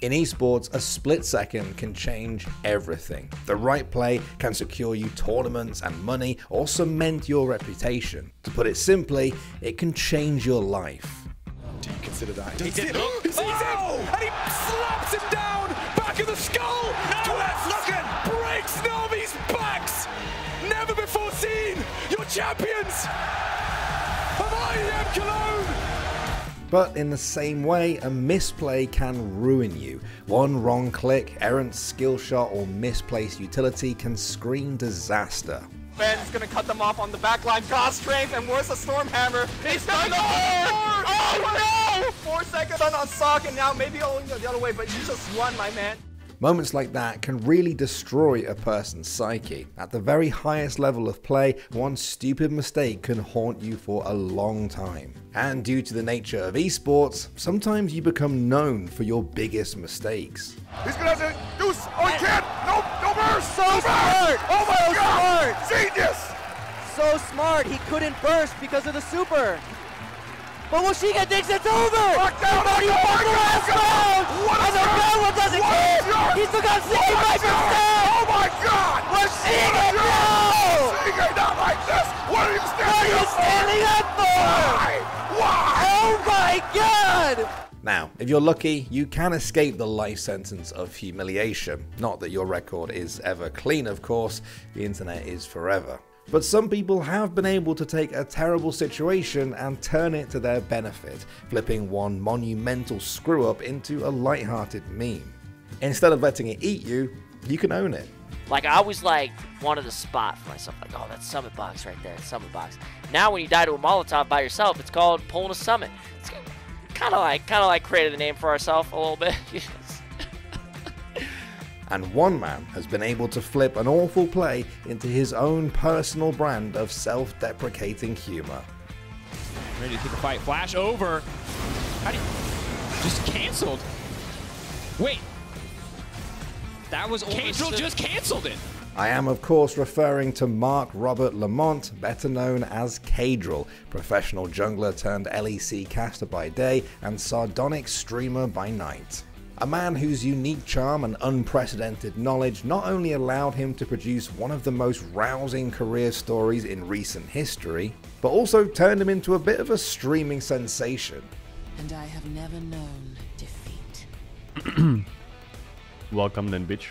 In esports, a split second can change everything. The right play can secure you tournaments and money, or cement your reputation. To put it simply, it can change your life. Do you consider that? He did. Oh! He and he slaps him down, back of the skull. No less looking. Breaks Nomi's backs. Never before seen. Your champions of IEM Cologne. But in the same way, a misplay can ruin you. One wrong click, errant skill shot, or misplaced utility can scream disaster. Ben's gonna cut them off on the backline. God's strength, and where's the storm hammer? He's done the horn! Oh no! 4 seconds on Sock, and now maybe I'll go the other way, but you just won, my man. Moments like that can really destroy a person's psyche. At the very highest level of play, one stupid mistake can haunt you for a long time. And due to the nature of esports, sometimes you become known for your biggest mistakes. He's gonna have to do something. Oh, he can't! No, no burst! So smart! Oh my god! Genius! So smart, he couldn't burst because of the super. But Washika thinks it's over! Locked down, locked down, locked down! And the Bella doesn't care! He still got 65%! Oh my god! Washika, no! Washika, not like this! What are you standing up for? Why? Why? Oh my god! Now, if you're lucky, you can escape the life sentence of humiliation. Not that your record is ever clean, of course. The internet is forever. But some people have been able to take a terrible situation and turn it to their benefit, flipping one monumental screw-up into a lighthearted meme. Instead of letting it eat you, you can own it. Like, I always, like, wanted a spot for myself. Like, oh, that's Summit Box right there, Summit Box. Now when you die to a Molotov by yourself, it's called pulling a Summit. It's kind of like created the name for ourselves a little bit. And one man has been able to flip an awful play into his own personal brand of self-deprecating humor. Ready to take a fight. Flash over. How do you... Just canceled. Wait. That was... Caedrel just canceled it. I am, of course, referring to Mark Robert Lamont, better known as Caedrel, professional jungler turned LEC caster by day and sardonic streamer by night. A man whose unique charm and unprecedented knowledge not only allowed him to produce one of the most rousing career stories in recent history, but also turned him into a bit of a streaming sensation. And I have never known defeat. Welcome then, bitch.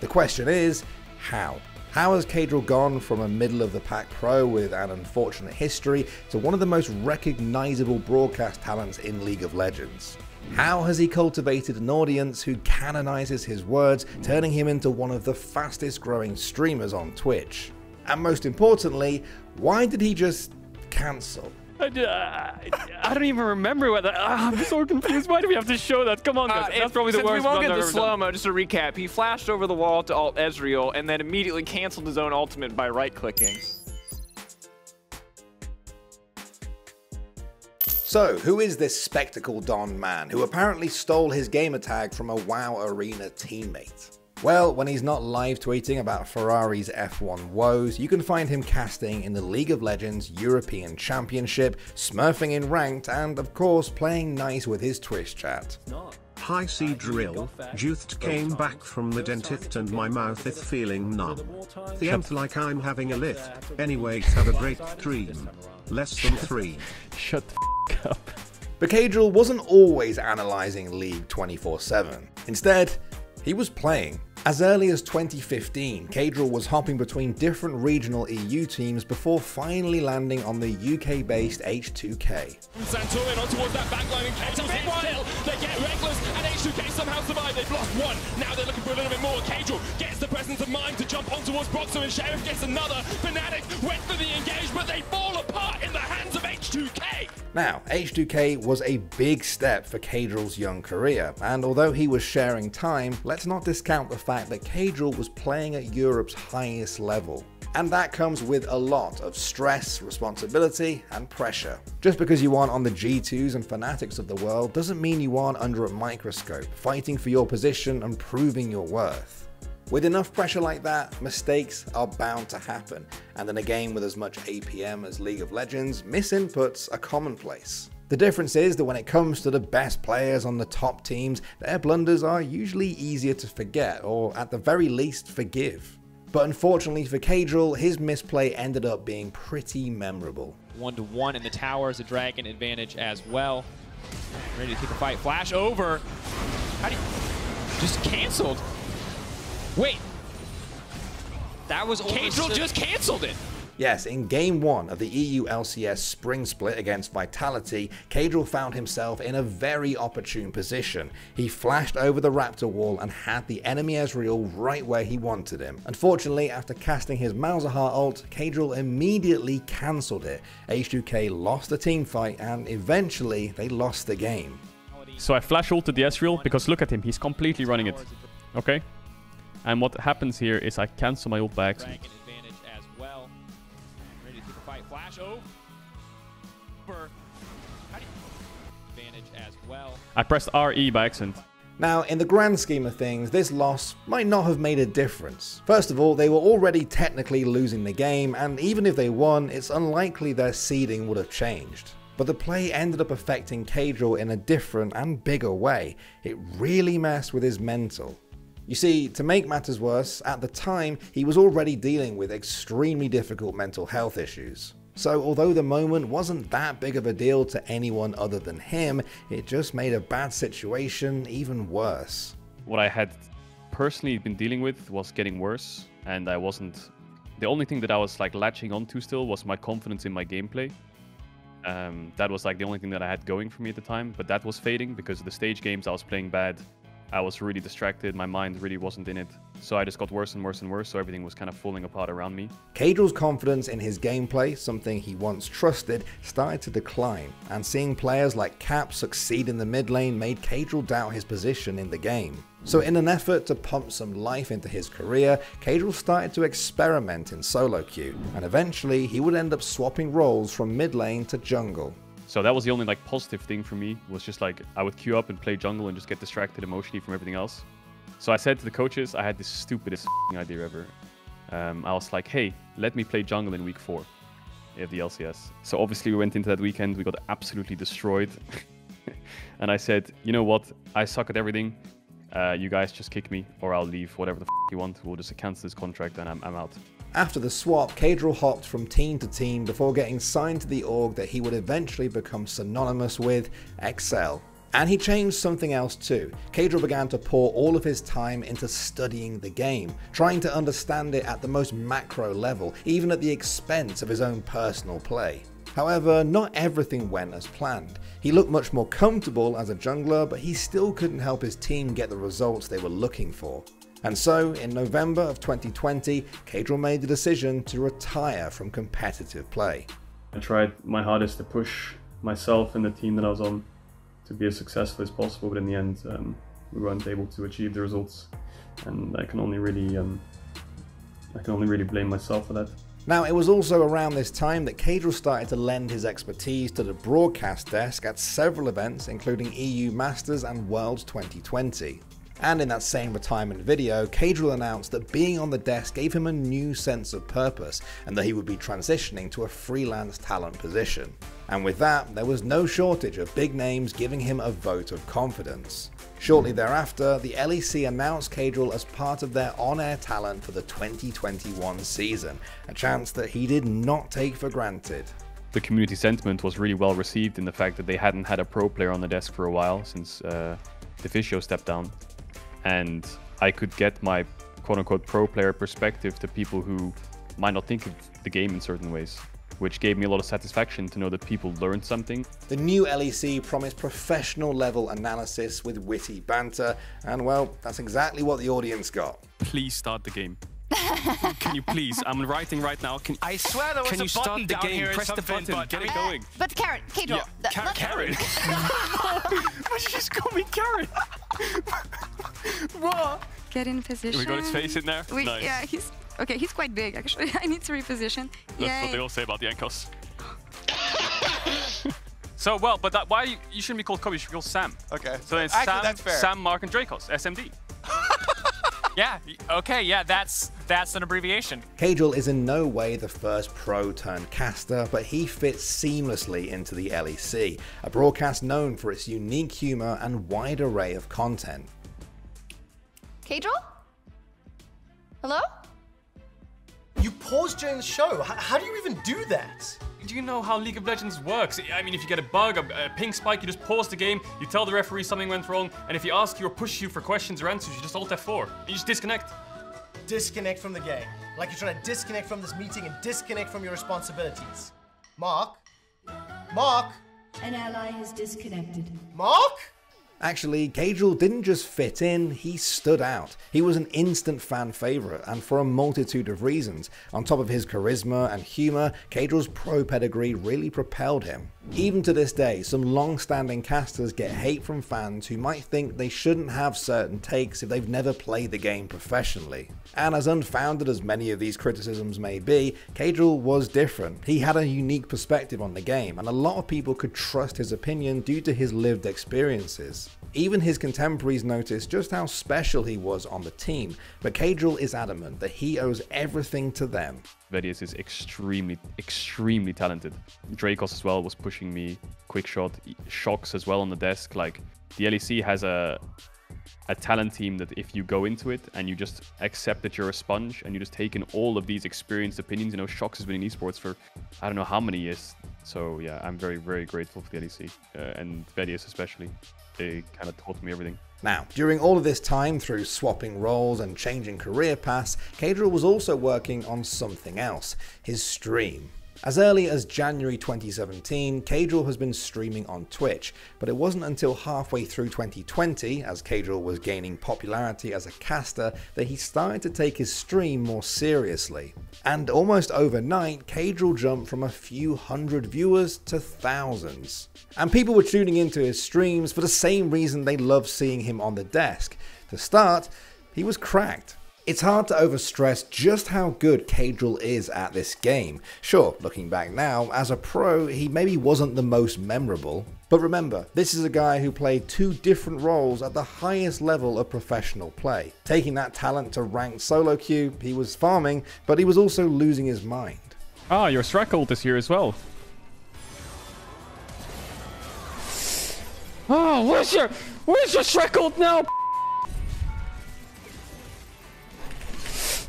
The question is, how? How has Caedrel gone from a middle-of-the-pack pro with an unfortunate history to one of the most recognizable broadcast talents in League of Legends? How has he cultivated an audience who canonizes his words, turning him into one of the fastest-growing streamers on Twitch? And most importantly, why did he just cancel? I don't even remember what that. I'm so confused. Why do we have to show that? Come on, guys. That's probably the worst. We won't get the slow-mo. Just to recap, he flashed over the wall to alt Ezreal and then immediately canceled his own ultimate by right-clicking. So, who is this spectacle don man who apparently stole his gamertag from a WoW Arena teammate? Well, when he's not live tweeting about Ferrari's F1 woes, you can find him casting in the League of Legends European Championship, smurfing in ranked, and of course playing nice with his Twitch chat. Hi Caedrel, Jutht came back from the dentist and my mouth is feeling numb. The mouth like I'm having a lift. Anyway, have a great dream. Less than 3. Shut the f up. But Caedrel wasn't always analysing League 24/7. Instead, he was playing. As early as 2015, Caedrel was hopping between different regional EU teams before finally landing on the UK-based H2K. Santorin on towards that backline and Caedrel's hit still. They get reckless and H2K somehow survive. They've lost one. Now they're looking for a little bit more. Caedrel gets the presence of mind to jump on towards Broxham and Sheriff gets another. Fnatic went for the engage, but they fall apart in the hands of H2K. Now, H2K was a big step for Caedrel's young career, and although he was sharing time, let's not discount the fact that Caedrel was playing at Europe's highest level. And that comes with a lot of stress, responsibility, and pressure. Just because you aren't on the G2s and Fnatics of the world doesn't mean you aren't under a microscope, fighting for your position and proving your worth. With enough pressure like that, mistakes are bound to happen, and in a game with as much APM as League of Legends, misinputs are commonplace. The difference is that when it comes to the best players on the top teams, their blunders are usually easier to forget, or at the very least forgive. But unfortunately for Caedrel, his misplay ended up being pretty memorable. 1-to-1 in the tower is a dragon advantage as well. Ready to take a fight, flash over. How do you, just canceled. Wait, that was Caedrel just canceled it. Yes, in game one of the EU LCS spring split against Vitality, Caedrel found himself in a very opportune position. He flashed over the Raptor wall and had the enemy Ezreal right where he wanted him. Unfortunately, after casting his Malzahar ult, Caedrel immediately cancelled it. H2K lost the teamfight and eventually they lost the game. So I flash ulted the Ezreal because look at him, he's completely running it. Okay? And what happens here is I cancel my ult by accident. I pressed RE by accident. Now, in the grand scheme of things, this loss might not have made a difference. First of all, they were already technically losing the game, and even if they won, it's unlikely their seeding would have changed. But the play ended up affecting Caedrel in a different and bigger way. It really messed with his mental. You see, to make matters worse, at the time, he was already dealing with extremely difficult mental health issues. So although the moment wasn't that big of a deal to anyone other than him, it just made a bad situation even worse. What I had personally been dealing with was getting worse, and I wasn't... The only thing that I was like latching onto still was my confidence in my gameplay. That was like the only thing that I had going for me at the time, but that was fading because of the stage games I was playing bad. I was really distracted, my mind really wasn't in it. So I just got worse and worse and worse, so everything was kind of falling apart around me. Caedrel's confidence in his gameplay, something he once trusted, started to decline. And seeing players like Cap succeed in the mid lane made Caedrel doubt his position in the game. So in an effort to pump some life into his career, Caedrel started to experiment in solo queue. And eventually, he would end up swapping roles from mid lane to jungle. So that was the only like positive thing for me, was just like I would queue up and play jungle and just get distracted emotionally from everything else. So I said to the coaches, I had this stupidest idea ever. I was like, hey, let me play jungle in week 4 of the LCS. So obviously we went into that weekend, we got absolutely destroyed. And I said, you know what, I suck at everything. You guys just kick me or I'll leave, whatever the f you want. We'll just cancel this contract and I'm out. After the swap, Caedrel hopped from team to team before getting signed to the org that he would eventually become synonymous with, Excel. And he changed something else too. Caedrel began to pour all of his time into studying the game, trying to understand it at the most macro level, even at the expense of his own personal play. However, not everything went as planned. He looked much more comfortable as a jungler, but he still couldn't help his team get the results they were looking for. And so, in November of 2020, Caedrel made the decision to retire from competitive play. I tried my hardest to push myself and the team that I was on to be as successful as possible, but in the end, we weren't able to achieve the results, and I can only really blame myself for that. Now, it was also around this time that Caedrel started to lend his expertise to the broadcast desk at several events, including EU Masters and Worlds 2020. And in that same retirement video, Caedrel announced that being on the desk gave him a new sense of purpose and that he would be transitioning to a freelance talent position. And with that, there was no shortage of big names giving him a vote of confidence. Shortly thereafter, the LEC announced Caedrel as part of their on-air talent for the 2021 season, a chance that he did not take for granted. The community sentiment was really well received in the fact that they hadn't had a pro player on the desk for a while since Deficio stepped down. And I could get my quote-unquote pro player perspective to people who might not think of the game in certain ways, which gave me a lot of satisfaction to know that people learned something. The new LEC promised professional level analysis with witty banter, and well, that's exactly what the audience got. Please start the game. Can you please? I'm writing right now. I swear there was a button down here. Press the button. Get it going. But Karen, Caedrel. Yeah. Karen? But she's calling Karen. What? Get in position. We got his face in there. Nice. Yeah, he's okay. He's quite big, actually. I need to reposition. That's what they all say about the Ankos. So well, but that, why you shouldn't be called Kobe? You should be called Sam. Okay. So then Sam, Mark, and Drakos. SMD. Yeah, okay, yeah, that's an abbreviation. Caedrel is in no way the first pro turned caster, but he fits seamlessly into the LEC, a broadcast known for its unique humor and wide array of content. Caedrel? Hello? You paused during the show. How do you even do that? Do you know how League of Legends works? I mean, if you get a bug, a ping spike, you just pause the game, you tell the referee something went wrong, and if he asks you or pushes you for questions or answers, you just alt F4. You just disconnect. Disconnect from the game. Like you're trying to disconnect from this meeting and disconnect from your responsibilities. Mark? Mark? An ally has disconnected. Mark? Actually, Caedrel didn't just fit in, he stood out. He was an instant fan favourite, and for a multitude of reasons. On top of his charisma and humour, Caedrel's pro pedigree really propelled him. Even to this day, some long-standing casters get hate from fans who might think they shouldn't have certain takes if they've never played the game professionally. And as unfounded as many of these criticisms may be, Caedrel was different. He had a unique perspective on the game, and a lot of people could trust his opinion due to his lived experiences. Even his contemporaries noticed just how special he was on the team, but Caedrel is adamant that he owes everything to them. Vettius is extremely talented. Drakos as well was pushing me, Quickshot, Shoxx as well on the desk. Like, the LEC has a talent team that if you go into it and you just accept that you're a sponge and you just take in all of these experienced opinions, you know, Shoxx has been in esports for I don't know how many years. So yeah, I'm very, very grateful for the LEC and Vettius especially. They kind of taught me everything. Now, during all of this time through swapping roles and changing career paths, Caedrel was also working on something else, his stream. As early as January 2017, Caedrel has been streaming on Twitch, but it wasn't until halfway through 2020, as Caedrel was gaining popularity as a caster, that he started to take his stream more seriously. And almost overnight, Caedrel jumped from a few hundred viewers to thousands. And people were tuning into his streams for the same reason they loved seeing him on the desk. To start, he was cracked. It's hard to overstress just how good Caedrel is at this game. Sure, looking back now, as a pro, he maybe wasn't the most memorable. But remember, this is a guy who played two different roles at the highest level of professional play. Taking that talent to ranked solo queue, he was farming, but he was also losing his mind. Ah, your Strat ult is here as well. Oh, where's your Strat ult now?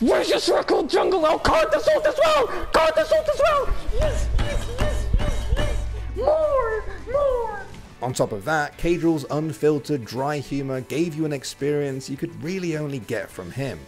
Where's your circle jungle? Oh, card this ult as well! Card this ult as well! Yes, yes, yes, yes, yes! More! More! On top of that, Caedrel's unfiltered, dry humor gave you an experience you could really only get from him.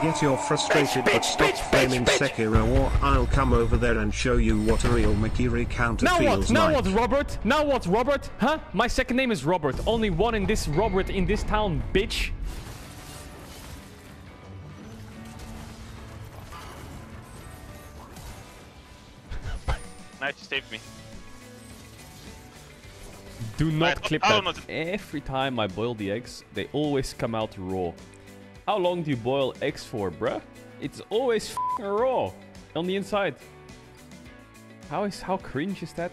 Get your frustrated bitch, but stop flaming Sekiro or I'll come over there and show you what a real Makiri counter feels like. Now what, Robert? Huh? My second name is Robert. Only one in this Robert in this town, bitch. Nice, you saved me. Do not clip that. Every time I boil the eggs, they always come out raw. How long do you boil eggs for, bruh? It's always f***ing raw on the inside. How cringe is that?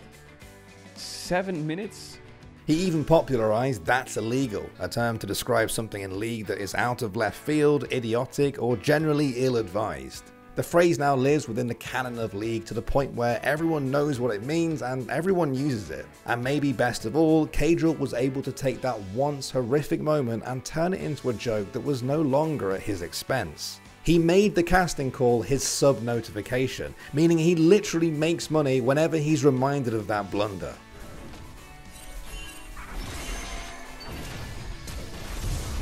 7 minutes? He even popularized That's Illegal, a term to describe something in League that is out of left field, idiotic, or generally ill-advised. The phrase now lives within the canon of League to the point where everyone knows what it means and everyone uses it. And maybe best of all, Caedrel was able to take that once horrific moment and turn it into a joke that was no longer at his expense. He made the casting call his sub-notification, meaning he literally makes money whenever he's reminded of that blunder.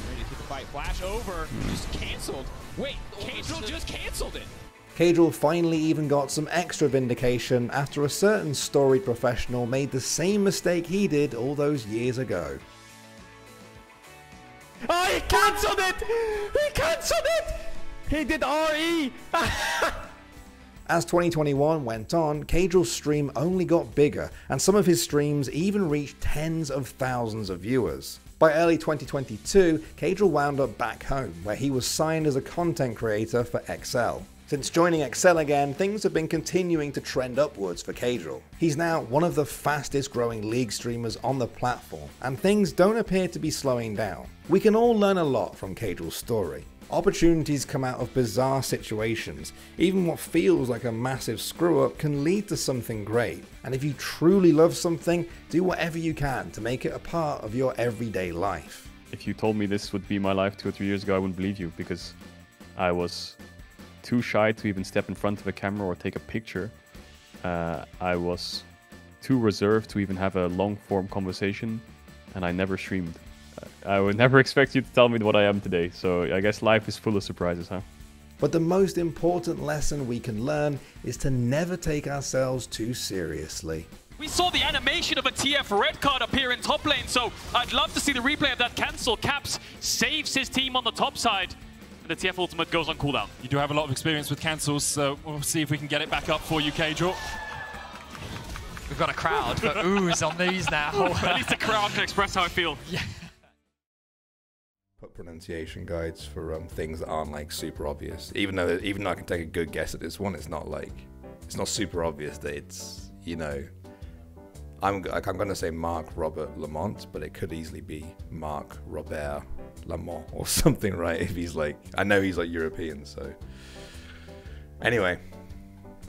Ready to fight. Flash over, just cancelled. Wait, Caedrel just cancelled it! Caedrel finally even got some extra vindication after a certain storied professional made the same mistake he did all those years ago. Oh, he cancelled it! He cancelled it! He did RE! As 2021 went on, Caedrel's stream only got bigger, and some of his streams even reached tens of thousands of viewers. By early 2022, Caedrel wound up back home, where he was signed as a content creator for Excel. Since joining Excel again, things have been continuing to trend upwards for Caedrel. He's now one of the fastest growing League streamers on the platform, and things don't appear to be slowing down. We can all learn a lot from Caedrel's story. Opportunities come out of bizarre situations. Even what feels like a massive screw-up can lead to something great. And if you truly love something, do whatever you can to make it a part of your everyday life. If you told me this would be my life 2 or 3 years ago, I wouldn't believe you, because I was too shy to even step in front of a camera or take a picture. I was too reserved to even have a long-form conversation, and I never streamed. I would never expect you to tell me what I am today, so I guess life is full of surprises, huh? But the most important lesson we can learn is to never take ourselves too seriously. We saw the animation of a TF red card appear in top lane, so I'd love to see the replay of that cancel. Caps saves his team on the top side, and the TF ultimate goes on cooldown. You do have a lot of experience with cancels, so we'll see if we can get it back up for you, Caedrel. We've got a crowd for oohs on these now. At least the crowd can express how I feel. Yeah. Put pronunciation guides for things that aren't like super obvious. Even though I can take a good guess at this one, it's not super obvious that it's, you know, I'm gonna say Mark Robert Lamont, but it could easily be Mark Robert Lamont or something, right? If he's like, I know he's like European, so anyway.